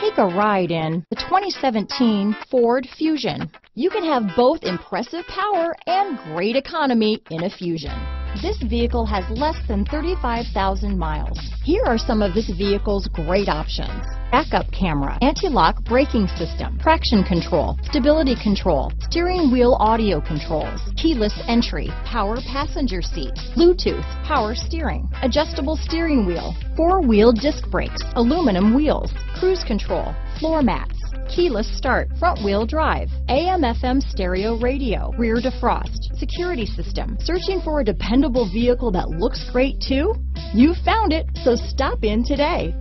Take a ride in the 2017 Ford Fusion. You can have both impressive power and great economy in a Fusion. This vehicle has less than 35,000 miles. Here are some of this vehicle's great options: backup camera, anti-lock braking system, traction control, stability control, steering wheel audio controls, keyless entry, power passenger seat, Bluetooth, power steering, adjustable steering wheel, four-wheel disc brakes, aluminum wheels, cruise control, floor mats, keyless start, front wheel drive, AM/FM stereo radio, rear defrost, security system. Searching for a dependable vehicle that looks great too? You found it, so stop in today.